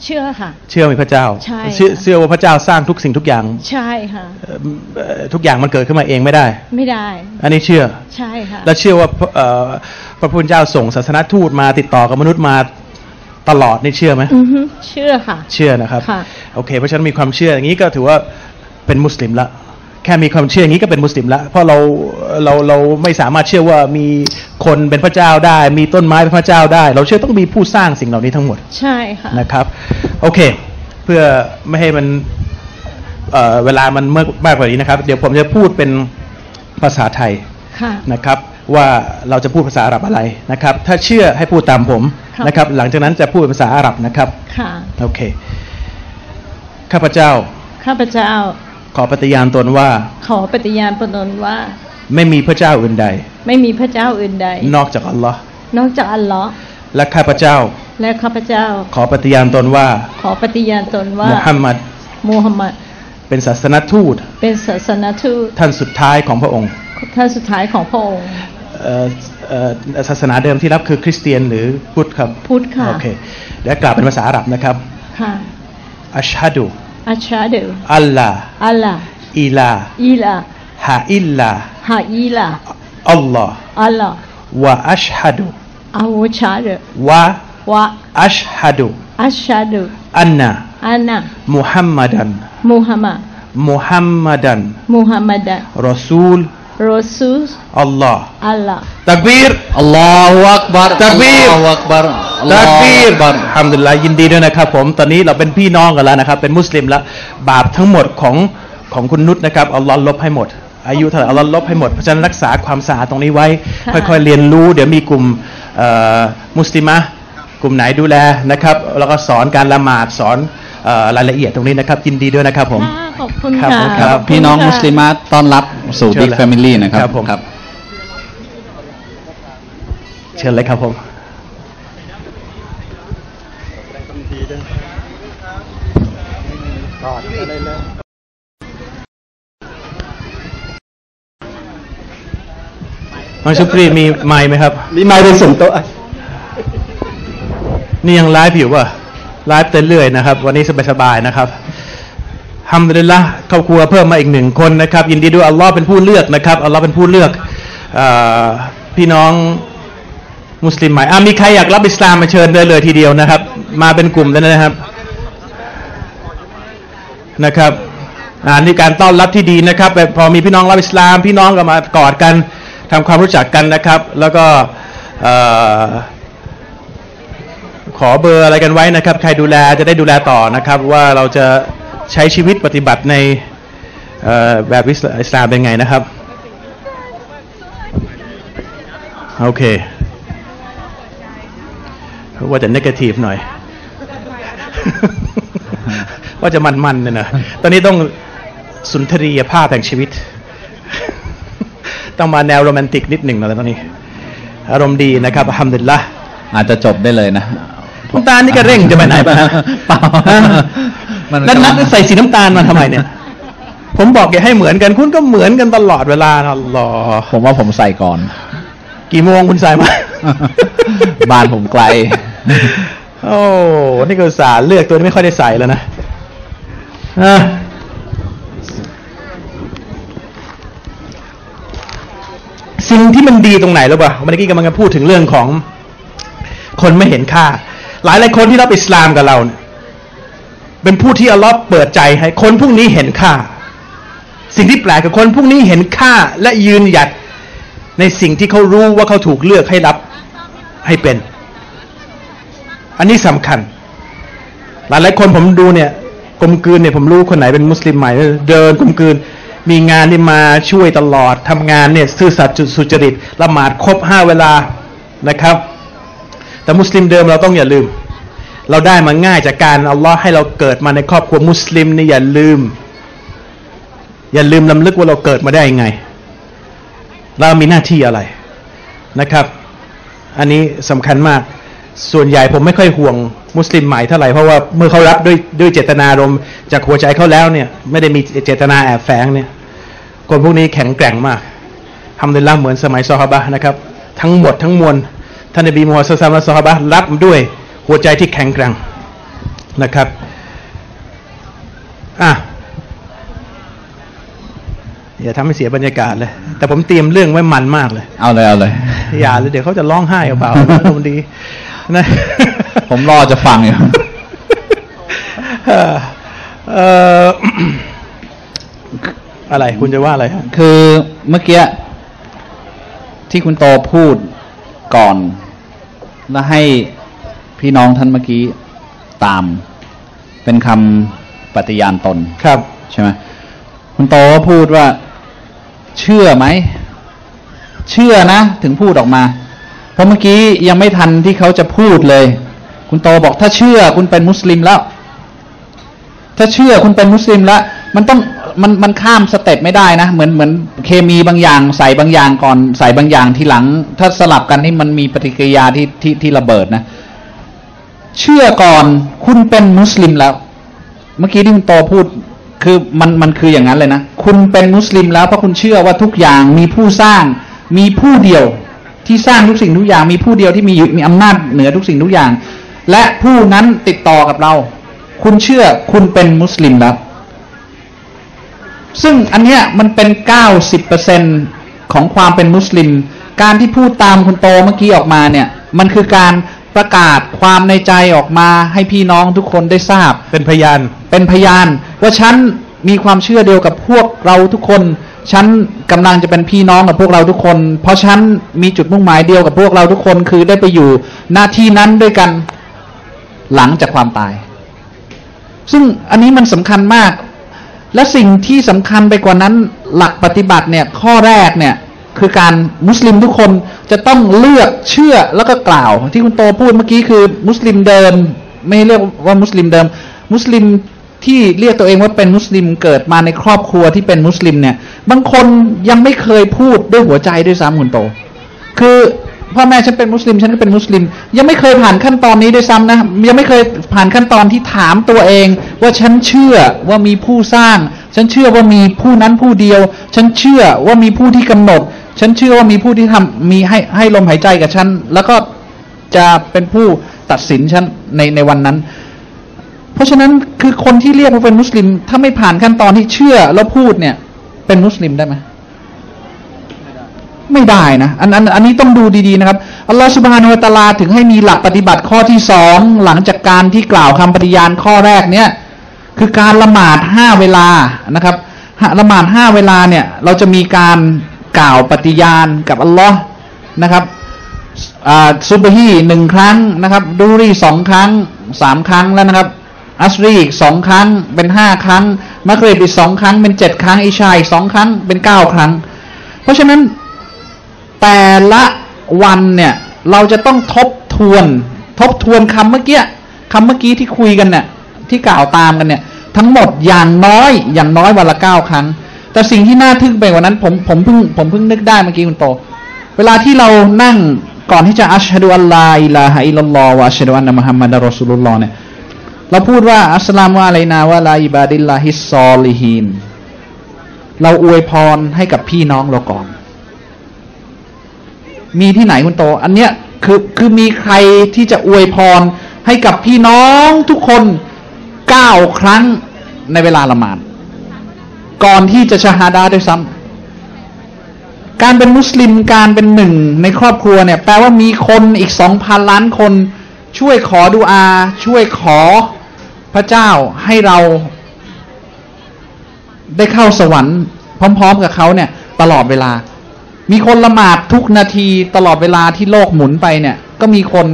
เชื่อค่ะเชื่อมีพระเจ้าใช่เชื่อว่าพระเจ้าสร้างทุกสิ่งทุกอย่างใช่ค่ะทุกอย่างมันเกิดขึ้นมาเองไม่ได้อันนี้เชื่อใช่ค่ะแล้วเชื่อว่าพระพุทธเจ้าส่งศาสนทูตมาติดต่อกับมนุษย์มาตลอดนี่เชื่อไหมเชื่อค่ะเชื่อนะครับโอเคเพราะฉะนั้นมีความเชื่ออย่างนี้ก็ถือว่าเป็นมุสลิมละแค่มีความเชื่ออย่างนี้ก็เป็นมุสลิมละเพราะเราไม่สามารถเชื่อว่ามีคนเป็นพระเจ้าได้มีต้นไม้เป็นพระเจ้าได้เราเชื่อต้องมีผู้สร้างสิ่งเหล่านี้ทั้งหมดใช่ค่ะนะครับโอเคเพื่อไม่ให้มันเวลามันมากกว่านี้นะครับเดี๋ยวผมจะพูดเป็นภาษาไทยนะครับว่าเราจะพูดภาษาอาหรับอะไรนะครับถ้าเชื่อให้พูดตามผมนะครับหลังจากนั้นจะพูดภาษาอาหรับนะครับค่ะโอเคข้าพเจ้าขอปฏิญาณตนว่าไม่มีพระเจ้าอื่นใดนอกจากอัลลอฮ์และข้าพเจ้าขอปฏิญาณตนว่ามุฮัมมัดเป็นศาสนทูตท่านสุดท้ายของพระองค์ศาสนาเดิมที่รับคือคริสเตียนหรือพุทธครับพุทธค่ะโอเคและกล่าวเป็นภาษาอาหรับนะครับค่ะอัชฮะดูอัลลอฮ์อิลาฮ์ฮะอิลาฮ์อัลลอฮ์วะอัชฮะดูวะอัชฮะดูอันนะมุฮัมมัดันรอซูลอัลลอฮ์ตักบีรอัลลอฮุอักบัรตักบีรอัลฮัมดุลิลลาฮ์ยินดีด้วยนะครับผมตอนนี้เราเป็นพี่น้องกันแล้วนะครับเป็นมุสลิมแล้วบาปทั้งหมดของคุณนุชนะครับอัลลอฮ์ลบให้หมดอายุเท่าไหร่อัลลอฮ์ลบให้หมดเพราะฉะนั้นรักษาความสะอาดตรงนี้ไว้ค่อยๆเรียนรู้เดี๋ยวมีกลุ่มมุสลิมะกลุ่มไหนดูแลนะครับแล้วก็สอนการละหมาดสอนรายละเอียดตรงนี้นะครับยินดีด้วยนะครับผมขอบคุณครับพี่น้องมุสลิมต้อนรับสู่บิ๊กแฟมิลี่นะครับผมครับเชิญเลยครับผมน้องชุบรีมีไมค์ไหมครับมีไมค์เป็นส่วนตัวนี่ยังไลฟ์อยู่ป่ะไลฟ์เต้นเรื่อยนะครับวันนี้สบายๆนะครับอัลฮัมดุลิลละห์ครอบครัวเพิ่มมาอีกหนึ่งคนนะครับยินดีด้วยอัลลอฮ์เป็นผู้เลือกนะครับอัลลอฮ์เป็นผู้เลือกพี่น้องมุสลิมใหม่มีใครอยากรับอิสลามมาเชิญได้เลยทีเดียวนะครับมาเป็นกลุ่มเลยนะครับนี่การต้อนรับที่ดีนะครับพอมีพี่น้องรับอิสลามพี่น้องก็มากอดกันทำความรู้จักกันนะครับแล้วก็ ขอเบอร์อะไรกันไว้นะครับใครดูแลจะได้ดูแลต่อนะครับว่าเราจะใช้ชีวิตปฏิบัติในแบบอิสลามเป็นไงนะครับโอเคว่าจะเนกาทีฟหน่อยว่าจะมันๆเนี่ยนะตอนนี้ต้องสุนทรียภาพแห่งชีวิตต้องมาแนวโรแมนติกนิดหนึ่งนะตอนนี้อารมณ์ดีนะครับอัลฮัมดุลิลละห์อาจจะจบได้เลยนะน้ำตาลนี่ก็เร่งจะไปไหนบ้างเปล่าแล้วนัดใส่สีน้ำตาลมาทำไมเนี่ยผมบอกอย่าให้เหมือนกันคุณก็เหมือนกันตลอดเวลานะรอผมว่าผมใส่ก่อนกี่โมงคุณใส่มาบ้านผมไกลโอ้นี่ก็สารเลือกตัวนี้ไม่ค่อยได้ใส่แล้วนะสิ่งที่มันดีตรงไหนหรือเปล่าเมื่อกี้กำลังพูดถึงเรื่องของคนไม่เห็นค่าหลายคนที่รับอิสลามกับเราเนี่ยเป็นผู้ที่อัลลอฮฺเปิดใจให้คนพวกนี้เห็นค่าสิ่งที่แปลกคือคนพวกนี้เห็นค่าและยืนหยัดในสิ่งที่เขารู้ว่าเขาถูกเลือกให้รับให้เป็นอันนี้สำคัญหลายคนผมดูเนี่ยกลมกลืนเนี่ยผมรู้คนไหนเป็นมุสลิมใหม่เดินกลมกลืนมีงานที่มาช่วยตลอดทำงานเนี่ยซื่อสัตย์สุจริตละหมาดครบ5เวลานะครับแต่มุสลิมเดิมเราต้องอย่าลืมเราได้มาง่ายจากการอัลลอฮ์ให้เราเกิดมาในครอบครัวมุสลิมนี่อย่าลืมลำลึกว่าเราเกิดมาได้ยังไงเรามีหน้าที่อะไรนะครับอันนี้สำคัญมากส่วนใหญ่ผมไม่ค่อยห่วงมุสลิมใหม่เท่าไหร่เพราะว่าเมื่อเขารับด้วยเจตนารมณ์จากหัวใจเขาแล้วเนี่ยไม่ได้มีเจตนาแอบแฝงเนี่ยคนพวกนี้แข็งแกร่งมากอัลฮัมดุลิลละห์เหมือนสมัยซอฮาบะห์นะครับทั้งหมดทั้งมวลท่านนบีมูฮัมมัดศ็อลลัลลอฮุอะลัยฮิวะซัลลัมและซอฮาบะห์รับด้วยหัวใจที่แข็งแกร่งนะครับอย่าทำให้เสียบรรยากาศเลยแต่ผมเตรียมเรื่องไว้มันมากเลยเอาเลยอย่าเลยเดี๋ยวเขาจะร้องไห้เปล่าๆผมดีนะผมรอจะฟังอยู่อะไรคุณจะว่าอะไรคือเมื่อกี้ที่คุณโตพูดก่อนและให้พี่น้องท่านเมื่อกี้ตามเป็นคำปฏิญาณตนครับใช่ไหมคุณโตก็พูดว่าเชื่อไหมเชื่อนะถึงพูดออกมาเพราะเมื่อกี้ยังไม่ทันที่เขาจะพูดเลยคุณโตบอกถ้าเชื่อคุณเป็นมุสลิมแล้วถ้าเชื่อคุณเป็นมุสลิมแล้วมันข้ามสเต็ปไม่ได้นะเหมือนเคมีบางอย่างใส่บางอย่างก่อนใส่บางอย่างทีหลังถ้าสลับกันนี่มันมีปฏิกิริยาที่ระเบิดนะเชื่อก่อนคุณเป็นมุสลิมแล้วเมื่อกี้ที่คุณโตพูดคือมันคืออย่างนั้นเลยนะคุณเป็นมุสลิมแล้วเพราะคุณเชื่อว่าทุกอย่างมีผู้สร้างมีผู้เดียวที่สร้างทุกสิ่งทุกอย่างมีผู้เดียวที่มีอำนาจเหนือทุกสิ่งทุกอย่างและผู้นั้นติดต่อกับเราคุณเชื่อคุณเป็นมุสลิมแล้วซึ่งอันเนี้ยมันเป็น 90% ของความเป็นมุสลิมการที่พูดตามคุณโตเมื่อกี้ออกมาเนี่ยมันคือการประกาศความในใจออกมาให้พี่น้องทุกคนได้ทราบเป็นพยานว่าฉันมีความเชื่อเดียวกับพวกเราทุกคนฉันกำลังจะเป็นพี่น้องกับพวกเราทุกคนเพราะฉันมีจุดมุ่งหมายเดียวกับพวกเราทุกคนคือได้ไปอยู่หน้าที่นั้นด้วยกันหลังจากความตายซึ่งอันนี้มันสำคัญมากและสิ่งที่สำคัญไปกว่านั้นหลักปฏิบัติเนี่ยข้อแรกเนี่ยคือการมุสลิมทุกคนจะต้องเลือกเชื่อแล้วก็กล่าวที่คุณโตพูดเมื่อกี้คือมุสลิมเดิมไม่เรียกว่ามุสลิมเดิมมุสลิมที่เรียกตัวเองว่าเป็นมุสลิมเกิดมาในครอบครัวที่เป็นมุสลิมเนี่ยบางคนยังไม่เคยพูดด้วยหัวใจด้วยซ้ำคุณโตคือพ่อแม่ฉันเป็นมุสลิมฉันก็เป็นมุสลิมยังไม่เคยผ่านขั้นตอนนี้ด้วยซ้ำนะยังไม่เคยผ่านขั้นตอนที่ถามตัวเองว่าฉันเชื่อว่ามีผู้สร้างฉันเชื่อว่ามีผู้นั้นผู้เดียวฉันเชื่อว่ามีผู้ที่กำหนดฉันเชื่อว่ามีผู้ที่ทำมีให้ลมหายใจกับฉันแล้วก็จะเป็นผู้ตัดสินฉันในวันนั้นเพราะฉะนั้นคือคนที่เรียกว่าเป็นมุสลิมถ้าไม่ผ่านขั้นตอนที่เชื่อแล้วพูดเนี่ยเป็นมุสลิมได้ไหมไม่ได้นะอันนี้ต้องดูดีๆนะครับอัลลอฮฺซุบฮานะฮูวะตะอาลาถึงให้มีหลักปฏิบัติข้อที่2หลังจากการที่กล่าวคำปฏิญาณข้อแรกเนี่ยคือการละหมาด5เวลานะครับละหมาด5เวลาเนี่ยเราจะมีการกล่าวปฏิญาณกับอัลลอฮ์นะครับ ซุบฮี1ครั้งนะครับดูรี2ครั้ง3ครั้งแล้วนะครับอัสรีอีก2ครั้งเป็น5ครั้งมักริบอีก2ครั้งเป็น7ครั้งอิชาอีก2ครั้งเป็น9ครั้งเพราะฉะนั้นแต่ละวันเนี่ยเราจะต้องทบทวนคำเมื่อกี้ที่คุยกันเนี่ยที่กล่าวตามกันเนี่ยทั้งหมดอย่างน้อยวันละ9ครั้งแต่สิ่งที่น่าทึ่งไปกว่านั้นผมเพิ่งนึกได้เมื่อกี้คุณโตเวลาที่เรานั่งก่อนที่จะอัชฮะดุอัลลอฮ์อิลาฮะอิลลัลลอฮ์วะอัชฮะดุอันนะมุฮัมมัดรอซูลุลลอฮ์เนี่ยเราพูดว่าอัสสลามุอะลัยนาวะลาอิบาดิลลาฮิสซอลิฮีนเราอวยพรให้กับพี่น้องเราก่อนมีที่ไหนคุณโตอันเนี้ยคือมีใครที่จะอวยพรให้กับพี่น้องทุกคน9ครั้งในเวลาละหมาดก่อนที่จะชะฮาดะห์ด้วยซ้ำการเป็นมุสลิมการเป็นหนึ่งในครอบครัวเนี่ยแปลว่ามีคนอีก 2,000 ล้านคนช่วยขอดุอาช่วยขอพระเจ้าให้เราได้เข้าสวรรค์พร้อมๆกับเขาเนี่ยตลอดเวลามีคนละหมาดทุกนาทีตลอดเวลาที่โลกหมุนไปเนี่ยก็มีคน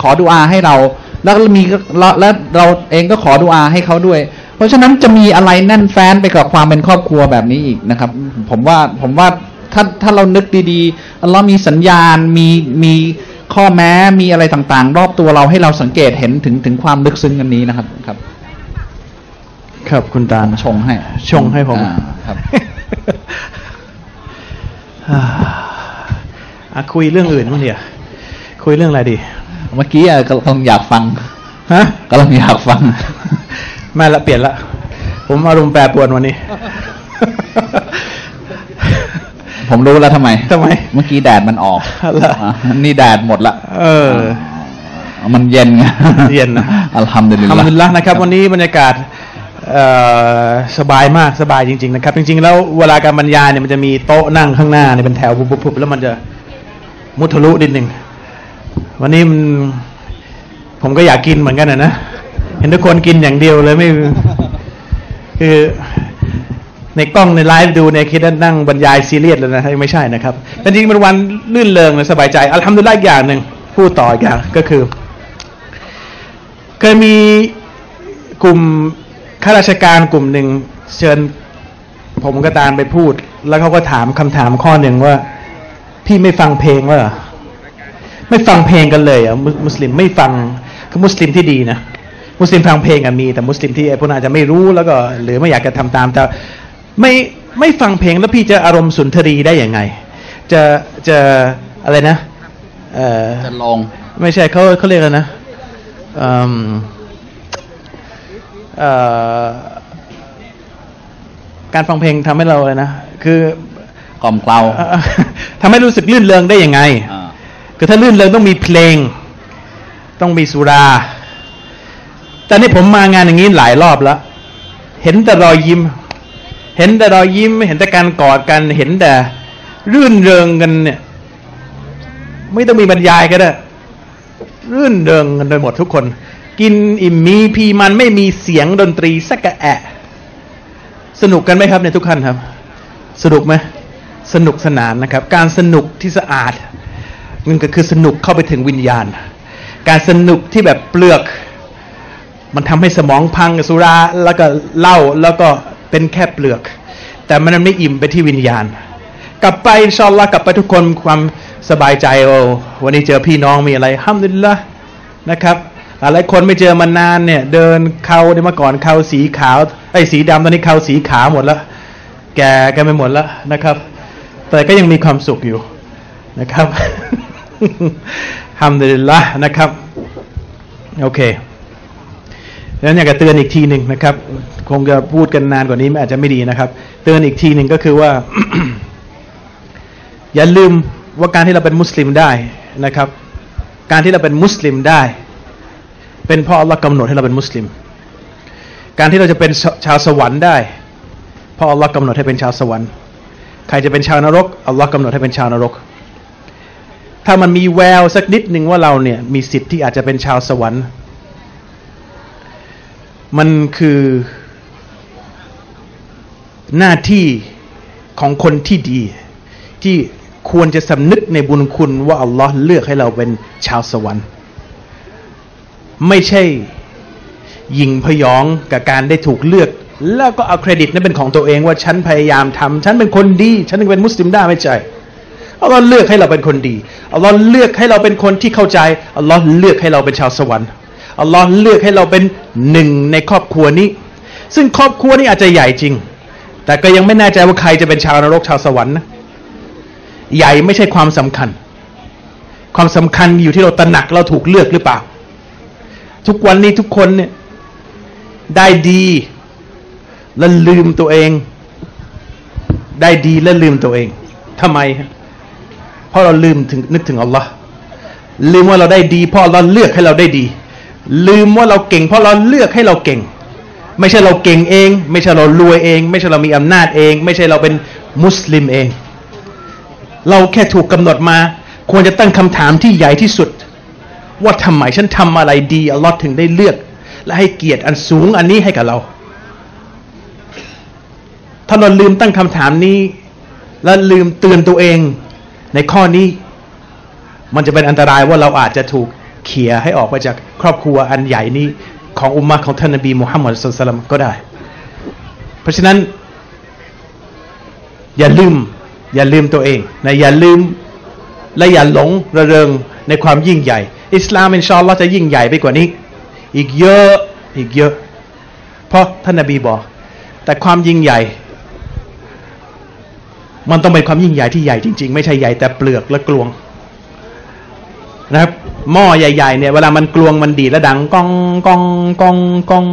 ขอดุอาให้เราแล้วเราเองก็ขอดุอาให้เขาด้วยเพราะฉะนั้นจะมีอะไรแน่นแฟ้นไปกับความเป็นครอบครัวแบบนี้อีกนะครับผมว่าถ้าเรานึกดีๆอัลเลาะห์มีสัญญาณมีข้อแม้มีอะไรต่างๆรอบตัวเราให้เราสังเกตเห็นถึงความลึกซึ้งอันนี้นะครับครับคุณตาชงให้ผมครับ คุยเรื่องอื่นมั้งเนี่ยคุยเรื่องอะไรดีเมื่อกี้กำลังอยากฟังฮะกำลังอยากฟังไม่ละเปลี่ยนละผมอารมณ์แปรปรวนวันนี้ ผมรู้แล้วทำไมเมื่อกี้แดดมันออกนี่แดดหมดละมันเย็นไงเย็นนะอัลฮัมดุลิลละอัลฮัมดุลิลละนะครับวันนี้บรรยากาศสบายมากสบายจริงๆนะครับจริงๆแล้วเวลาการบรรยายเนี่ยมันจะมีโต๊ะนั่งข้างหน้าเนี่ยเป็นแถวปุ๊บแล้วมันจะมุทะลุนิดนึงวันนี้ผมก็อยากกินเหมือนกันนะเห็นทุกคนกินอย่างเดียวเลยไม่คือในกล้องในไลฟ์ดูเนี่ยคิดว่านั่งบรรยายซีเรียสเลยนะไม่ใช่นะครับแต่จริงเป็นวันลื่นเริงสบายใจอัลฮัมดุลิลละห์อย่างหนึ่งพูดต่ออย่างก็คือเคยมีกลุ่มข้าราชการกลุ่มหนึ่งเชิญผมก็ตามไปพูดแล้วเขาก็ถามคำถามข้อหนึ่งว่าพี่ไม่ฟังเพลงว่าไม่ฟังเพลงกันเลยอ่ะมุสลิมไม่ฟังคือมุสลิมที่ดีนะมุสลิมฟังเพลงอ่ะมีแต่มุสลิมที่ไอ้พวกน่าจะไม่รู้แล้วก็หรือไม่อยากจะทำตามแต่ไม่ฟังเพลงแล้วพี่จะอารมณ์สุนทรีได้ยังไงจะอะไรนะจะลองไม่ใช่เขาเรียกอะไรนะการฟังเพลงทำให้เราเลยนะคือกล่อมเกลาทำให้รู้สึกลื่นเริงได้ยังไงคือถ้าลื่นเริงต้องมีเพลงต้องมีสุราแต่นี่ผมมางานอย่างนี้หลายรอบแล้วเห็นแต่รอยยิ้มเห็นแต่การกอดกันเห็นแต่รื่นเริงกันเนี่ยไม่ต้องมีบรรยายก็ได้รื่นเริงกันโดยหมดทุกคนกินอิ่มมีพีมันไม่มีเสียงดนตรีสักกะแอะสนุกกันไหมครับเนี่ยทุกท่านครับสนุกไหมสนุกสนานนะครับการสนุกที่สะอาดนั่นก็คือสนุกเข้าไปถึงวิญญาณการสนุกที่แบบเปลือกมันทำให้สมองพังสุราแล้วก็เหล้าแล้วก็เป็นแค่เปลือกแต่มันไม่อิ่มไปที่วิญญาณกลับไปอินชาอัลเลาะห์กลับไปทุกคนความสบายใจโอ้วันนี้เจอพี่น้องมีอะไรอัลฮัมดุลิลละห์นะครับหลายคนไม่เจอมานานเนี่ยเดินเขาเนี่ยเมื่อก่อนเขาสีขาวไอ้สีดำตอนนี้เขาสีขาวหมดแล้วแก่กันไปหมดแล้วนะครับแต่ก็ยังมีความสุขอยู่นะครับอัลฮัมดุลิลละห์นะครับโอเคแล้วอยากจะเตือนอีกทีหนึ่งนะครับคงจะพูดกันนานกว่านี้อาจจะไม่ดีนะครับเตือนอีกทีหนึ่งก็คือว่า อย่าลืมว่าการที่เราเป็นมุสลิมได้นะครับการที่เราเป็นมุสลิมได้เป็นเพราะอัลลอฮ์กำหนดให้เราเป็นมุสลิมการที่เราจะเป็นชาวสวรรค์ได้เพราะอัลลอฮ์กำหนดให้เป็นชาวสวรรค์ใครจะเป็นชาวนรกอัลลอฮ์กำหนดให้เป็นชาวนรกถ้ามันมีแววสักนิดหนึ่งว่าเราเนี่ยมีสิทธิ์ที่อาจจะเป็นชาวสวรรค์มันคือหน้าที่ของคนที่ดีที่ ควรจะสำนึกในบุญคุณว่าอัลลอฮ์เลือกให้เราเป็นชาวสวรรค์ไม่ใช่หยิ่งพยองกับการได้ถูกเลือกแล้วก็เอาเครดิตนั้นเป็นของตัวเองว่าฉันพยายามทำฉันเป็นคนดีฉันเป็นมุสลิมได้ไม่ใช่อัลลอฮ์เลือกให้เราเป็นคนดีอัลลอฮ์เลือกให้เราเป็นคนที่เข้าใจอัลลอฮ์เลือกให้เราเป็นชาวสวรรค์อัลลอฮ์เลือกให้เราเป็นหนึ่งในครอบครัวนี้ซึ่งครอบครัวนี้อาจจะใหญ่จริงแต่ก็ยังไม่แน่ใจว่าใครจะเป็นชาวนรกชาวสวรรค์นะใหญ่ไม่ใช่ความสำคัญความสำคัญอยู่ที่เราตระหนักเราถูกเลือกหรือเปล่าทุกวันนี้ทุกคนเนี่ยได้ดีแล้วลืมตัวเองได้ดีแล้วลืมตัวเองทำไมเพราะเราลืมถึงนึกถึงอัลลอฮ์ลืมว่าเราได้ดีเพราะเราเลือกให้เราได้ดีลืมว่าเราเก่งเพราะเราเลือกให้เราเก่งไม่ใช่เราเก่งเองไม่ใช่เรารวยเองไม่ใช่เรามีอำนาจเองไม่ใช่เราเป็นมุสลิมเองเราแค่ถูกกำหนดมาควรจะตั้งคำถามที่ใหญ่ที่สุดว่าทำไมฉันทำอะไรดีอัลลอฮ์ถึงได้เลือกและให้เกียรติอันสูงอันนี้ให้กับเราถ้าเราลืมตั้งคำถามนี้และลืมเตือนตัวเองในข้อนี้มันจะเป็นอันตรายว่าเราอาจจะถูกเขี่ยให้ออกไปจากครอบครัวอันใหญ่นี้ของอุมมะของท่านนบีมุฮัมมัดศ็อลลัลลอฮุอะลัยฮิวะซัลลัมก็ได้เพราะฉะนั้นอย่าลืมตัวเองนะอย่าลืมและอย่าหลงระเริงในความยิ่งใหญ่อิสลามอินชาอัลลอฮ์จะยิ่งใหญ่ไปกว่านี้อีกเยอะเพราะท่านนบีบอกแต่ความยิ่งใหญ่มันต้องเป็นความยิ่งใหญ่ที่ใหญ่จริงๆไม่ใช่ใหญ่แต่เปลือกและกลวงนะครับหม้อใหญ่ๆเนี่ยเวลามันกลวงมันดีและดังก้องก้องก้องก้อง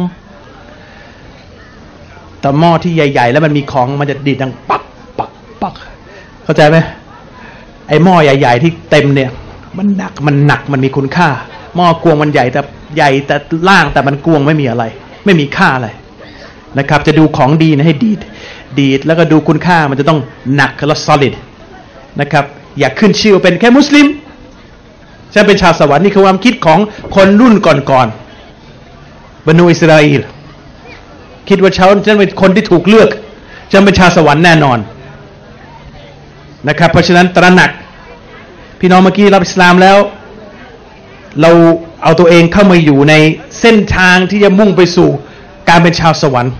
แต่หม้อที่ใหญ่ๆแล้วมันมีของมันจะดีดังปักปักปักเข้าใจไหมไอ้หม้อใหญ่ๆที่เต็มเนี่ยมันหนักมันมีคุณค่าหม้อกลวงมันใหญ่แต่ล่างแต่มันกลวงไม่มีอะไรไม่มีค่าอะไรนะครับจะดูของดีนะให้ดีดแล้วก็ดูคุณค่ามันจะต้องหนักและ solid นะครับอย่าขึ้นชื่อเป็นแค่มุสลิมฉันเป็นชาวสวรรค์นี่คือความคิดของคนรุ่นก่อนๆบรรดาอิสราเอลคิดว่าฉันเป็นคนที่ถูกเลือกฉันเป็นชาวสวรรค์แน่นอนนะครับเพราะฉะนั้นตระหนักพี่น้องเมื่อกี้รับอิสลามแล้วเราเอาตัวเองเข้ามาอยู่ในเส้นทางที่จะมุ่งไปสู่การเป็นชาวสวรรค์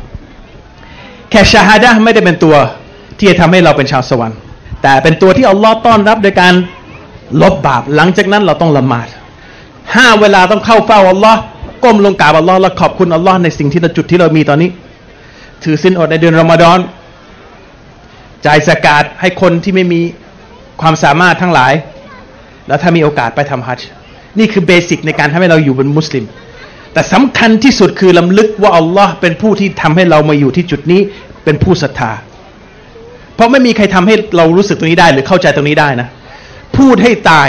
แค่ชาฮาดะห์ไม่ได้เป็นตัวที่จะทำให้เราเป็นชาวสวรรค์แต่เป็นตัวที่อัลลอฮ์ต้อนรับโดยการลบบาปหลังจากนั้นเราต้องละหมาด5 เวลาต้องเข้าเฝ้าอัลลอฮ์ก้มลงกราบอัลลอฮ์และขอบคุณอัลลอฮ์ในสิ่งที่เราจุดที่เรามีตอนนี้ถือศีลอดในเดือนรอมฎอนจ่ายซะกาตให้คนที่ไม่มีความสามารถทั้งหลายแล้วถ้ามีโอกาสไปทำฮัจญ์นี่คือเบสิกในการทำให้เราอยู่เป็นมุสลิมแต่สำคัญที่สุดคือลำลึกว่าอัลลอฮ์เป็นผู้ที่ทำให้เรามาอยู่ที่จุดนี้เป็นผู้ศรัทธาเพราะไม่มีใครทำให้เรารู้สึกตรงนี้ได้หรือเข้าใจตรงนี้ได้นะพูดให้ตาย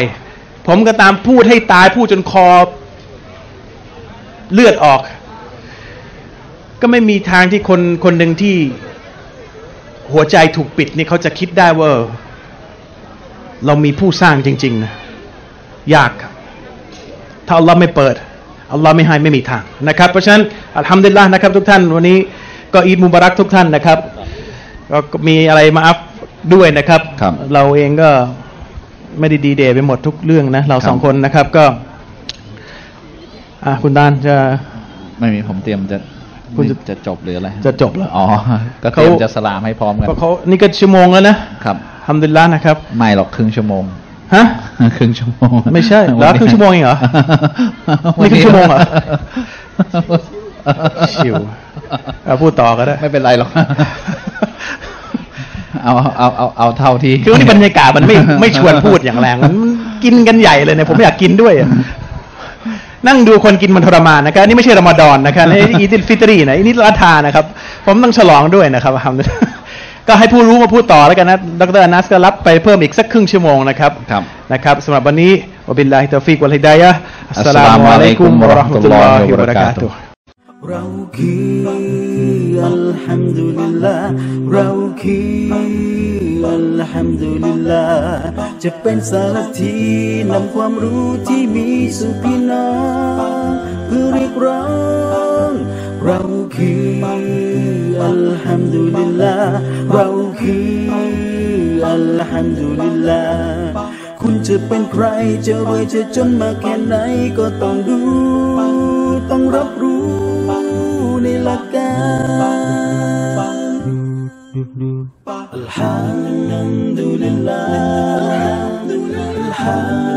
ผมก็ตามพูดให้ตายพูดจนคอเลือดออกก็ไม่มีทางที่คนหนึ่งที่หัวใจถูกปิดนี่เขาจะคิดได้ว่าเรามีผู้สร้างจริงๆนะยากถ้าอัลลอฮ์ไม่เปิดอัลลอฮ์ไม่ให้ไม่มีทางนะครับเพราะฉะนั้นอัลฮัมดุลิลละห์นะครับทุกท่านวันนี้ก็อีดมุบารักทุกท่านนะครับก็มีอะไรมาอัพด้วยนะครับเราเองก็ไม่ได้ดีเดย์ไปหมดทุกเรื่องนะเราสองคนนะครับก็คุณดานจะไม่มีผมเตรียมจะจบหรืออะไรจะจบแล้วอ๋อก็เตรียมจะสลามให้พร้อมกันเขานี่ก็ชั่วโมงแล้วนะครับอัลฮัมดุลิลละห์นะครับไม่หรอกครึ่งชั่วโมงฮะครึ่งชั่วโมงไม่ใช่แล้วครึ่งชั่วโมงเองเหรอไม่ครึ่งชั่วโมงเหรอชิวพูดต่อก็ได้ไม่เป็นไรหรอกเอาเท่าที่คือนี่บรรยากาศมันไม่ชวนพูดอย่างแรงมันกินกันใหญ่เลยเนี่ยผมอยากกินด้วยนั่งดูคนกินมันทรมานนะครับนี่ไม่ใช่รอมฎอนนะครับนี่อีดิลฟิตรีนะนี่ละทานะครับผมต้องฉลองด้วยนะครับก็ให้ผู้รู้มาพูดต่อแล้วกันนะดร.อนัสก็รับไปเพิ่มอีกสักครึ่งชั่วโมงนะครับนะครับสำหรับวันนี้วะบิลลาฮิตอฟิกวัลฮิดายะห์อัสสลามุอะลัยกุมวะเราะห์มะตุลลอฮิวะบะเราะกาตุฮ์เราคืออัลฮัมดุลิลลาห์เราคืออัลฮัมดุลิลลาห์จะเป็นสารทีนำความรู้ที่มีสู่พี่น้องเพื่อเรียกร้องเราคืออัลฮัมดุลิลลาห์เราคือ อัลฮัมดุลิลลาห์คุณจะเป็นใครจะรวยจะจนมาแค่ไหนก็ต้องดูต้องรับรู้ในหลักการอัลฮัมดุลิลลาห์